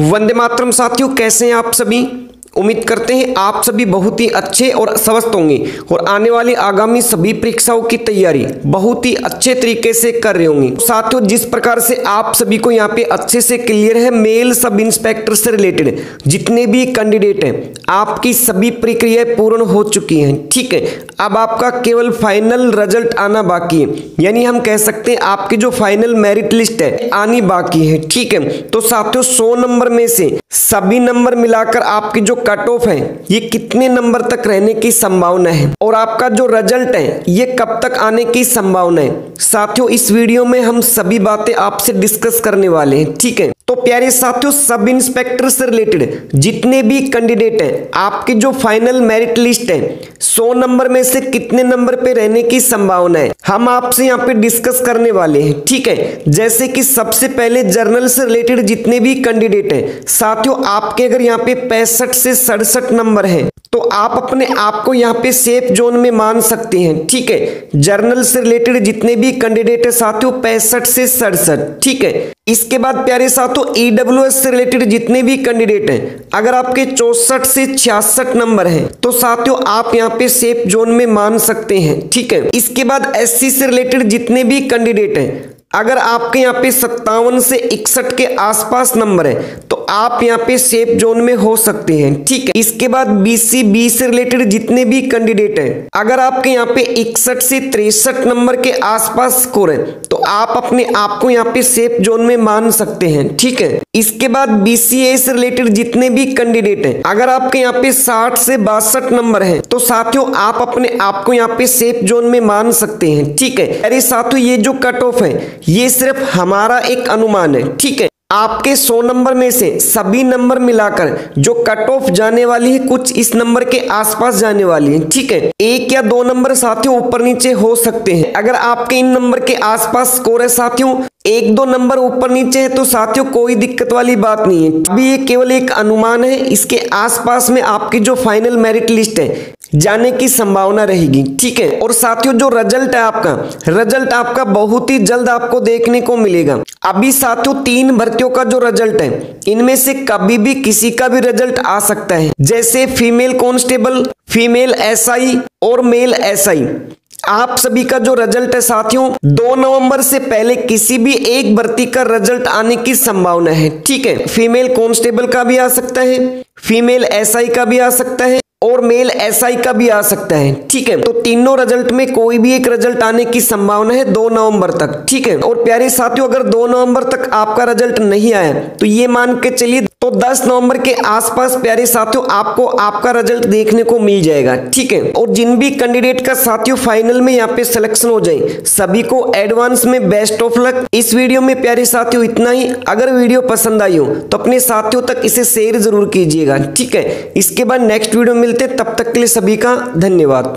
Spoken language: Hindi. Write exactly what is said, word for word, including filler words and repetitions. वंदे मातरम साथियों, कैसे हैं आप सभी। उम्मीद करते हैं आप सभी बहुत ही अच्छे और स्वस्थ होंगे और आने वाली आगामी सभी परीक्षाओं की तैयारी बहुत ही अच्छे तरीके से कर रहे होंगे। साथियों, जिस प्रकार से आप सभी को यहाँ पे अच्छे से क्लियर है, मेल सब इंस्पेक्टर से रिलेटेड जितने भी कैंडिडेट हैं आपकी सभी प्रक्रियाएं पूर्ण हो चुकी हैं, ठीक है। अब आपका केवल फाइनल रिजल्ट आना बाकी है, यानी हम कह सकते हैं आपकी जो फाइनल मेरिट लिस्ट है आनी बाकी है, ठीक है। तो साथियों, सौ नंबर में से सभी नंबर मिलाकर आपकी जो कट ऑफ है ये कितने नंबर तक रहने की संभावना है और आपका जो रिजल्ट है ये कब तक आने की संभावना है, साथियों इस वीडियो में हम सभी बातें आपसे डिस्कस करने वाले हैं, ठीक है। तो प्यारे साथियों, सब इंस्पेक्टर से रिलेटेड जितने भी कैंडिडेट हैं आपकी जो फाइनल मेरिट लिस्ट है सौ नंबर में से कितने नंबर पे रहने की संभावना है हम आपसे यहाँ पे डिस्कस करने वाले हैं, ठीक है। जैसे कि सबसे पहले जर्नल से रिलेटेड जितने भी कैंडिडेट हैं साथियों, आपके अगर यहाँ पे पैंसठ से सड़सठ नंबर है तो आप अपने आप को यहाँ पे सेफ जोन में मान सकते हैं, ठीक है। जर्नल से रिलेटेड जितने भी कैंडिडेट है साथियों पैंसठ से सड़सठ, ठीक है। इसके बाद प्यारे साथियों, ईडब्ल्यूएस से रिलेटेड जितने भी कैंडिडेट हैं अगर आपके चौसठ से छियासठ नंबर हैं तो साथियों आप यहाँ पे सेफ जोन में मान सकते हैं, ठीक है। इसके बाद एससी से रिलेटेड जितने भी कैंडिडेट हैं अगर आपके यहाँ पे सत्तावन से इकसठ के आसपास नंबर है तो आप यहाँ पे सेफ जोन में हो सकते हैं, ठीक है। इसके बाद बीसी बी से रिलेटेड जितने भी कैंडिडेट हैं अगर आपके यहाँ पे इकसठ से तिरसठ नंबर के आसपास स्कोर है तो आप अपने आप को यहाँ पे सेफ जोन में मान सकते हैं, ठीक है। इसके बाद बीसीए से रिलेटेड जितने भी कैंडिडेट हैं अगर आपके यहाँ पे साठ से बासठ नंबर है तो साथियों आप अपने आप को यहाँ पे सेफ जोन में मान सकते हैं, ठीक है। अरे साथियों, ये जो कट ऑफ है ये सिर्फ हमारा एक अनुमान है, ठीक है। आपके सौ नंबर में से सभी नंबर मिलाकर जो कट ऑफ जाने वाली है कुछ इस नंबर के आसपास जाने वाली है, ठीक है। एक या दो नंबर साथियों ऊपर नीचे हो सकते हैं अगर आपके इन नंबर के आसपास स्कोर है साथियों, एक दो नंबर ऊपर नीचे है तो साथियों कोई दिक्कत वाली बात नहीं है। अभी ये केवल एक अनुमान है, इसके आसपास में आपकी जो फाइनल मेरिट लिस्ट है जाने की संभावना रहेगी, ठीक है। और साथियों जो रिजल्ट है आपका रिजल्ट आपका बहुत ही जल्द आपको देखने को मिलेगा। अभी साथियों तीन भर्तियों का जो रिजल्ट है इनमें से कभी भी किसी का भी रिजल्ट आ सकता है, जैसे फीमेल कांस्टेबल, फीमेल एसआई और मेल एसआई। आप सभी का जो रिजल्ट है साथियों दो नवंबर से पहले किसी भी एक भर्ती का रिजल्ट आने की संभावना है, ठीक है। फीमेल कांस्टेबल का भी आ सकता है, फीमेल एसआई का भी आ सकता है और मेल एसआई का भी आ सकता है, ठीक है। तो तीनों रिजल्ट में कोई भी एक रिजल्ट आने की संभावना है दो नवंबर तक, ठीक है। और प्यारे साथियों अगर दो नवंबर तक आपका रिजल्ट नहीं आया तो ये मान के चलिए तो दस नवंबर के आसपास प्यारे साथियों आपको आपका रिजल्ट देखने को मिल जाएगा, ठीक है। और जिन भी कैंडिडेट का साथियों फाइनल में यहाँ पे सिलेक्शन हो जाए सभी को एडवांस में बेस्ट ऑफ लक। इस वीडियो में प्यारे साथियों इतना ही। अगर वीडियो पसंद आई हो तो अपने साथियों तक इसे शेयर जरूर कीजिएगा, ठीक है। इसके बाद नेक्स्ट वीडियो मिलते, तब तक के लिए सभी का धन्यवाद।